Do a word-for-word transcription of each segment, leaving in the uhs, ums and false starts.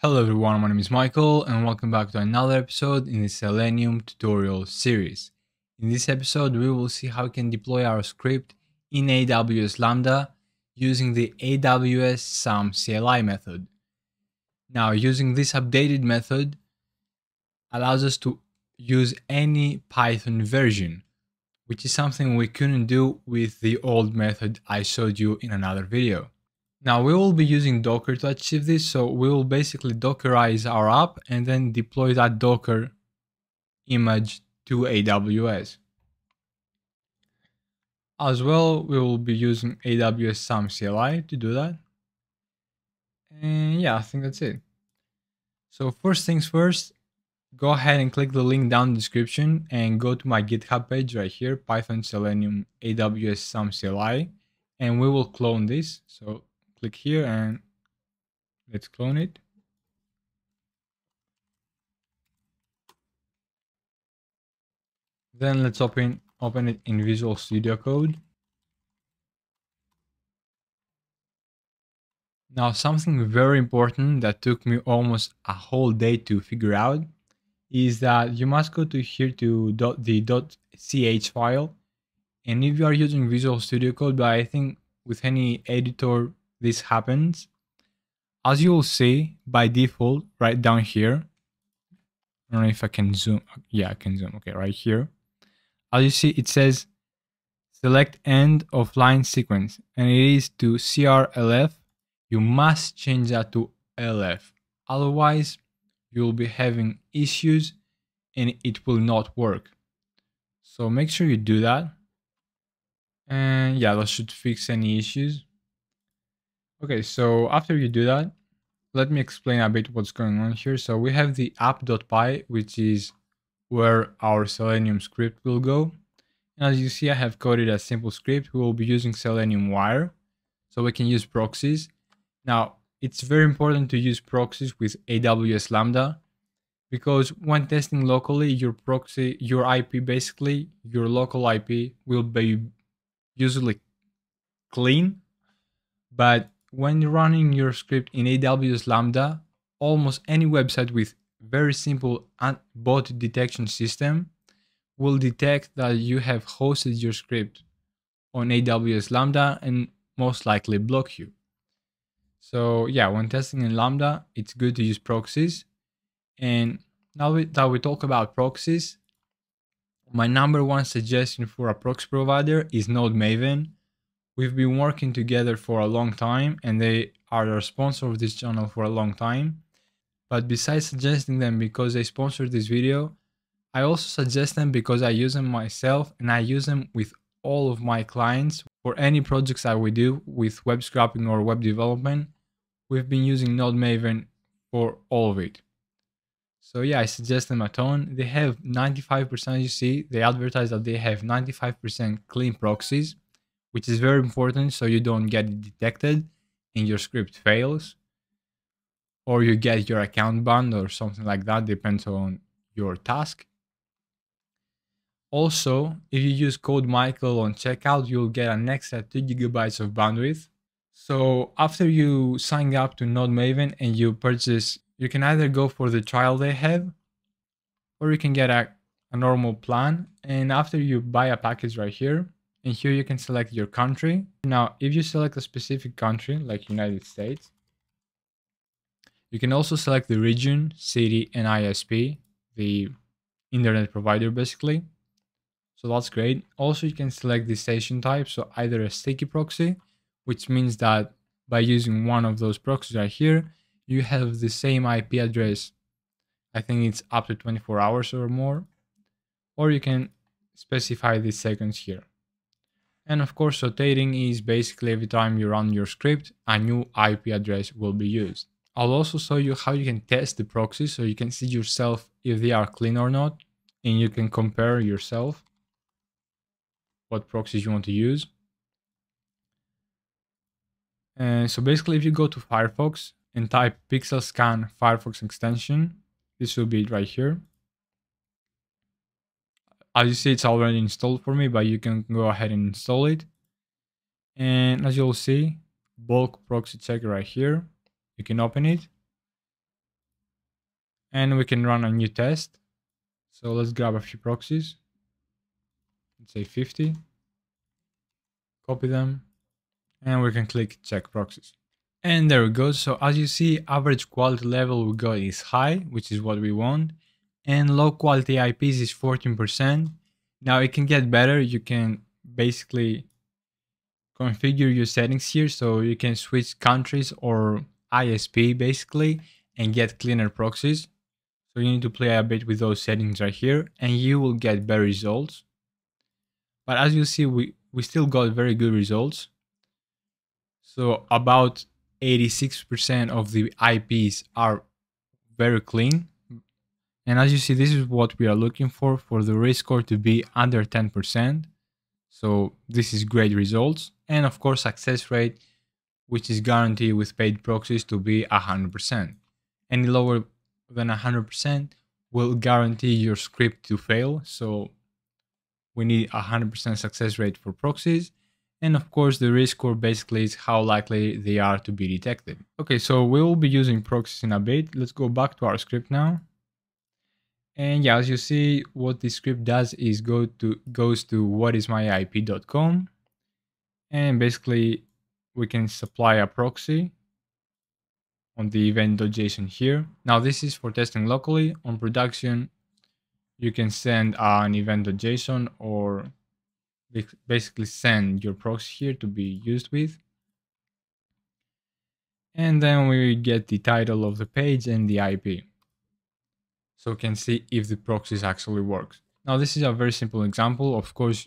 Hello everyone, my name is Michael and welcome back to another episode in the Selenium tutorial series. In this episode, we will see how we can deploy our script in A W S Lambda using the A W S SAM C L I method. Now, using this updated method allows us to use any Python version, which is something we couldn't do with the old method I showed you in another video. Now we will be using Docker to achieve this, so we will basically Dockerize our app and then deploy that Docker image to A W S. As well, we will be using A W S SAM C L I to do that. And yeah, I think that's it. So first things first, go ahead and click the link down in the description and go to my GitHub page right here, Python Selenium A W S SAM C L I, and we will clone this. So click here and let's clone it. Then let's open, open it in Visual Studio Code. Now, something very important that took me almost a whole day to figure out is that you must go to here to dot, the .ch file. And if you are using Visual Studio Code, but I think with any editor, this happens. As you will see, by default, right down here, I don't know if I can zoom. Yeah, I can zoom. Okay, right here. As you see, it says select end of line sequence, and it is to C R L F. You must change that to L F. Otherwise, you'll be having issues and it will not work. So make sure you do that. And yeah, that should fix any issues. Okay, so after you do that, let me explain a bit what's going on here. So we have the app.py, which is where our Selenium script will go. And as you see, I have coded a simple script. We will be using Selenium Wire, so we can use proxies. Now, it's very important to use proxies with A W S Lambda, because when testing locally, your proxy, your I P, basically, your local I P will be usually clean. But when you're running your script in A W S Lambda, almost any website with very simple bot detection system will detect that you have hosted your script on A W S Lambda and most likely block you. So yeah, when testing in Lambda, it's good to use proxies. And now that we talk about proxies, my number one suggestion for a proxy provider is NodeMaven. We've been working together for a long time and they are our sponsor of this channel for a long time. But besides suggesting them because they sponsored this video, I also suggest them because I use them myself and I use them with all of my clients for any projects that we do with web scraping or web development. We've been using NodeMaven for all of it. So yeah, I suggest them a ton. They have ninety-five percent, you see, they advertise that they have ninety-five percent clean proxies, which is very important so you don't get detected and your script fails, or you get your account banned or something like that, depends on your task. Also, if you use code Michael on checkout, you'll get an extra two gigabytes of bandwidth. So after you sign up to NodeMaven and you purchase, you can either go for the trial they have, or you can get a, a normal plan. And after you buy a package right here, and here you can select your country. Now, if you select a specific country like United States, you can also select the region, city, and I S P, the internet provider basically. So that's great. Also, you can select the station type. So either a sticky proxy, which means that by using one of those proxies right here, you have the same I P address. I think it's up to twenty-four hours or more, or you can specify the seconds here. And of course, rotating is basically every time you run your script, a new I P address will be used. I'll also show you how you can test the proxies so you can see yourself if they are clean or not, and you can compare yourself what proxies you want to use. And so basically, if you go to Firefox and type Pixel Scan Firefox extension, this will be it right here. As you see, it's already installed for me, but you can go ahead and install it. And as you'll see, bulk proxy checker right here. You can open it. and we can run a new test. So let's grab a few proxies. Let's say fifty. Copy them, and we can click check proxies. And there we go. So as you see, average quality level we got is high, which is what we want. And low quality I Ps is fourteen percent. Now it can get better. You can basically configure your settings here. So you can switch countries or I S P basically and get cleaner proxies. So you need to play a bit with those settings right here and you will get better results. But as you see, we, we still got very good results. So about eighty-six percent of the I Ps are very clean. And as you see, this is what we are looking for, for the risk score to be under ten percent. So this is great results. And of course, success rate, which is guaranteed with paid proxies to be one hundred percent. Any lower than one hundred percent will guarantee your script to fail. So we need one hundred percent success rate for proxies. And of course, the risk score basically is how likely they are to be detected. Okay, so we will be using proxies in a bit. Let's go back to our script now. And yeah, as you see, what this script does is go to goes to what is my I P dot com. And basically, we can supply a proxy on the event.json here. Now, this is for testing locally. On production, you can send an event.json or basically send your proxy here to be used with. And then we get the title of the page and the I P. So we can see if the proxies actually works. Now this is a very simple example. Of course,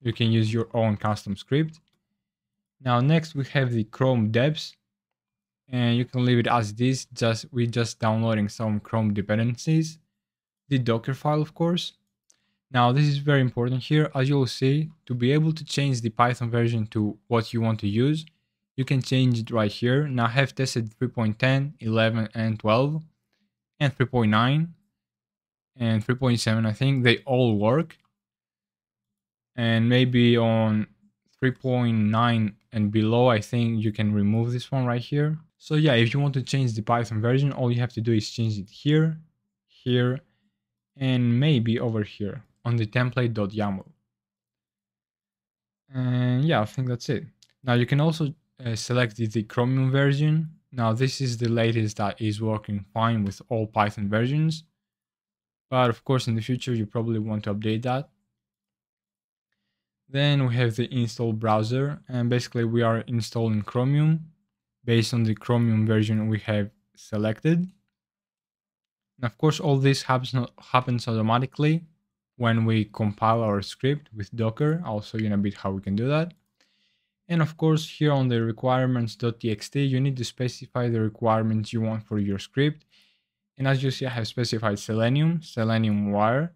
you can use your own custom script. Now next we have the Chrome deps. And you can leave it as it is. Just, we're just downloading some Chrome dependencies. The Dockerfile, of course. Now, this is very important here. As you'll see, to be able to change the Python version to what you want to use, you can change it right here. Now, I have tested three point ten, eleven, and twelve, and three point nine, and three point seven, I think. They all work. And maybe on three point nine and below, I think you can remove this one right here. So yeah, if you want to change the Python version, all you have to do is change it here, here, and maybe over here on the template dot yaml. And yeah, I think that's it. Now you can also uh, select the, the Chromium version. Now this is the latest that is working fine with all Python versions. But of course, in the future, you probably want to update that. Then we have the install browser. And basically, we are installing Chromium based on the Chromium version we have selected. And of course, all this happens, happens automatically when we compile our script with Docker. I'll show you in a bit how we can do that. And of course, here on the requirements dot t x t, you need to specify the requirements you want for your script. And as you see, I have specified Selenium, Selenium Wire,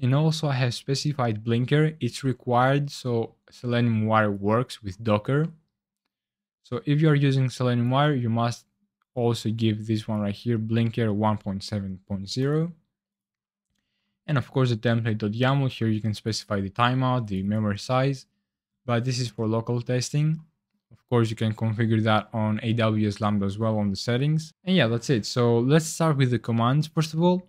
and also I have specified Blinker. It's required, so Selenium Wire works with Docker. So if you are using Selenium Wire, you must also give this one right here, Blinker one point seven point zero. And of course, the template dot yaml, here you can specify the timeout, the memory size, but this is for local testing. Of course, you can configure that on A W S Lambda as well on the settings. And yeah, that's it. So let's start with the commands. First of all,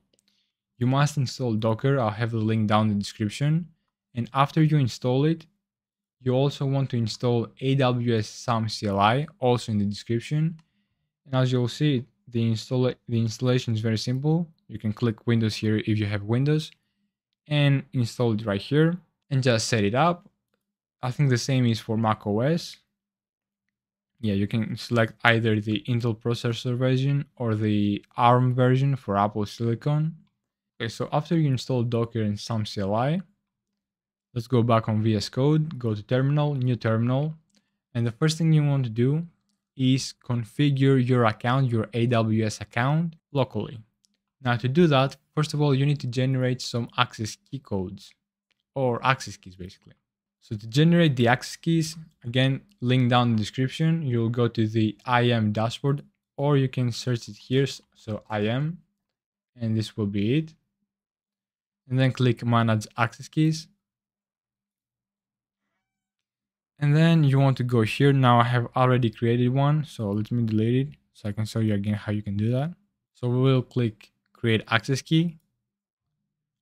you must install Docker. I'll have the link down in the description. And after you install it, you also want to install A W S SAM C L I, also in the description. And as you'll see, the, install the installation is very simple. You can click Windows here if you have Windows and install it right here and just set it up. I think the same is for Mac O S. Yeah, you can select either the Intel processor version or the ARM version for Apple Silicon. Okay, so after you install Docker and SAM C L I, let's go back on V S Code, go to Terminal, New Terminal. And the first thing you want to do is configure your account, your A W S account locally. Now to do that, first of all, you need to generate some access key codes or access keys basically. So to generate the access keys, again, link down in the description, you'll go to the I A M dashboard or you can search it here. So I A M, and this will be it. And then click manage access keys. And then you want to go here. Now I have already created one, so let me delete it so I can show you again how you can do that. So we will click create access key.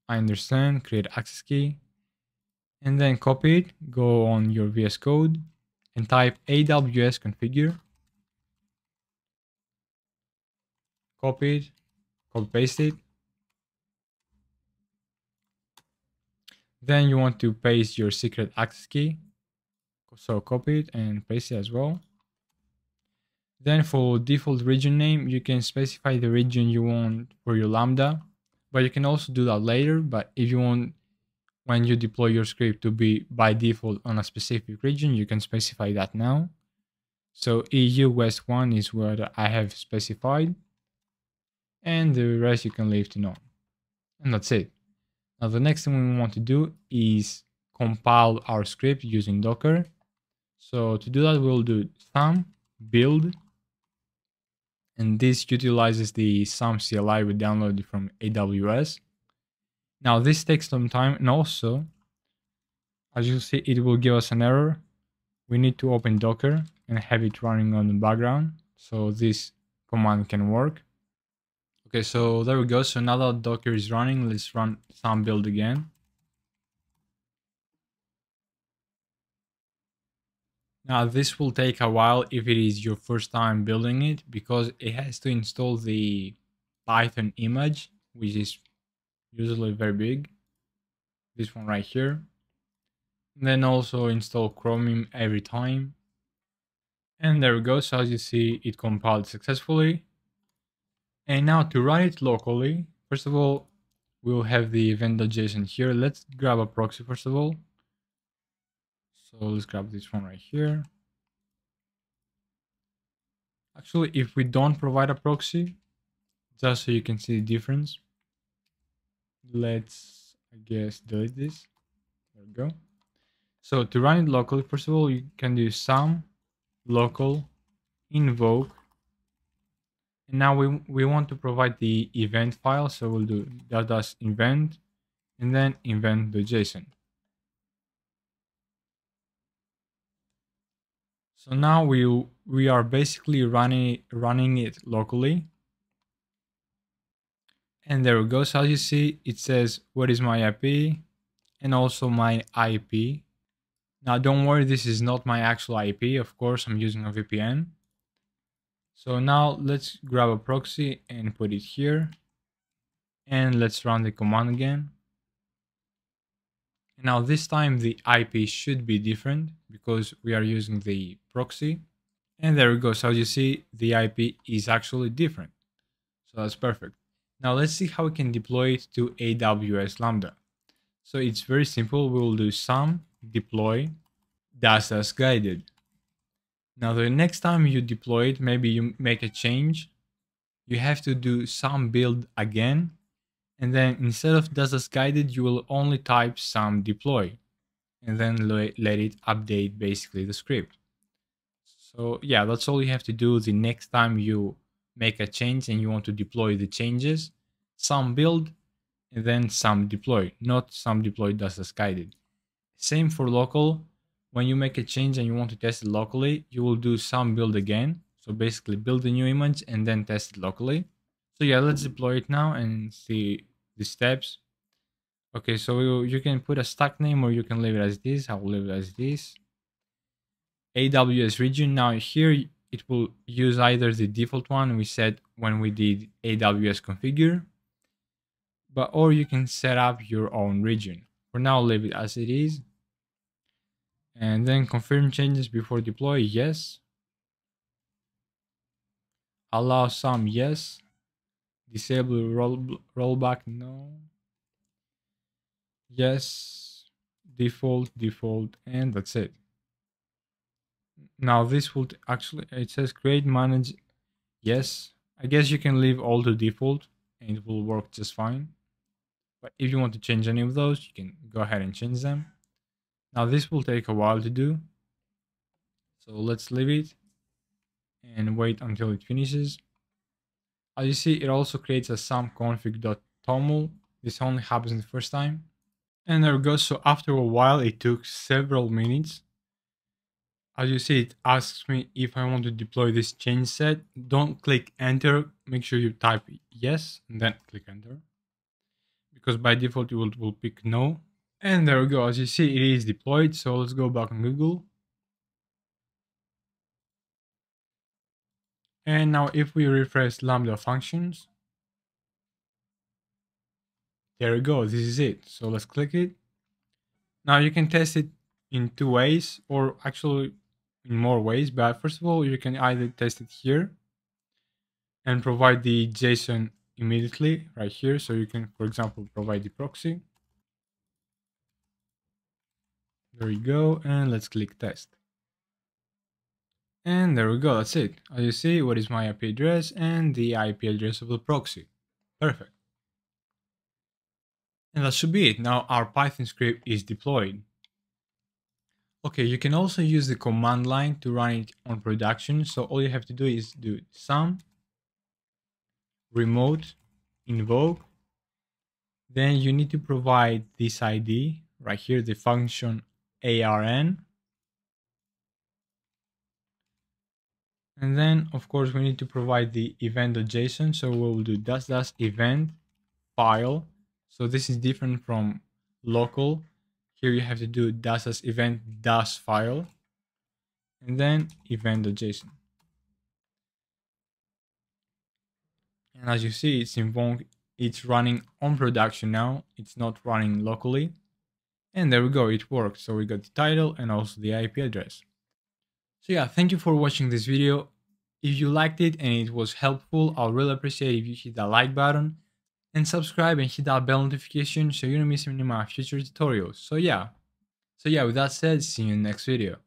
I understand, create access key. And then copy it, go on your V S Code and type A W S configure. Copy it, copy paste it. Then you want to paste your secret access key. So copy it and paste it as well. Then for default region name, you can specify the region you want for your Lambda, but you can also do that later. But if you want, when you deploy your script to be by default on a specific region, you can specify that now. So E U West one is what I have specified, and the rest you can leave to none. And that's it. Now the next thing we want to do is compile our script using Docker. So to do that, we'll do sam build, and this utilizes the sam C L I we downloaded from A W S. Now this takes some time, and also, as you see, it will give us an error. We need to open Docker and have it running on the background so this command can work. Okay, so there we go. So now that Docker is running, let's run sam build again. Now this will take a while if it is your first time building it, because it has to install the Python image, which is usually very big. This one right here. And then also install Chromium every time. And there we go. So as you see, it compiled successfully. And now to run it locally, first of all, we'll have the event.json here. Let's grab a proxy first of all. So let's grab this one right here. Actually, if we don't provide a proxy, just so you can see the difference, let's, I guess, delete this. There we go. So to run it locally, first of all, you can do sam local invoke. And now we, we want to provide the event file. So we'll do dot event and then event.json. So now we we are basically running running it locally. And there we go. So as you see, it says what is my I P and also my I P. Now don't worry, this is not my actual I P. Of course, I'm using a V P N. So now let's grab a proxy and put it here. And let's run the command again. Now this time the I P should be different because we are using the proxy. And there we go. So as you see, the I P is actually different. So that's perfect. Now let's see how we can deploy it to A W S Lambda. So it's very simple. We will do sam deploy dash dash guided. Now the next time you deploy it, maybe you make a change. You have to do sam build again. And then instead of dash dash guided, you will only type sam deploy and then let it update basically the script. So yeah, that's all you have to do the next time you make a change and you want to deploy the changes. Sam build and then sam deploy, not sam deploy dash dash guided. Same for local. When you make a change and you want to test it locally, you will do sam build again. So basically build a new image and then test it locally. So yeah, let's deploy it now and see the steps. Okay, so you, you can put a stack name or you can leave it as this. I will leave it as this. A W S region. Now here it will use either the default one we set when we did A W S configure, but or you can set up your own region. For now, leave it as it is. And then confirm changes before deploy, yes. Allow some, yes. Disable roll, rollback, no. Yes, default, default, and that's it. Now this would actually, it says create, manage, yes. I guess you can leave all to default and it will work just fine. But if you want to change any of those, you can go ahead and change them. Now this will take a while to do. So let's leave it and wait until it finishes. As you see, it also creates a samconfig.toml. This only happens the first time. And there we go. So after a while, it took several minutes. As you see, it asks me if I want to deploy this change set. Don't click enter. Make sure you type yes and then click enter, because by default you will, will pick no. And there we go. As you see, it is deployed. So let's go back on Google. And now if we refresh Lambda functions, there we go. This is it. So let's click it. Now you can test it in two ways, or actually in more ways, but first of all, you can either test it here and provide the JSON immediately right here. So you can, for example, provide the proxy. There we go. And let's click test. And there we go. That's it. As you see, what is my I P address and the I P address of the proxy. Perfect. And that should be it. Now our Python script is deployed. Okay, you can also use the command line to run it on production. So all you have to do is do sam remote invoke. Then you need to provide this I D right here, the function A R N. And then, of course, we need to provide the event.json. So we'll do dash dash event file. So this is different from local. Here you have to do dash dash event dash file and then event.json. And as you see, it's invoked, it's running on production now. It's not running locally. And there we go, it works. So we got the title and also the I P address. So yeah, thank you for watching this video. If you liked it and it was helpful, I'll really appreciate if you hit that like button and subscribe and hit that bell notification so you don't miss any of my future tutorials. So yeah, so yeah, with that said, see you in the next video.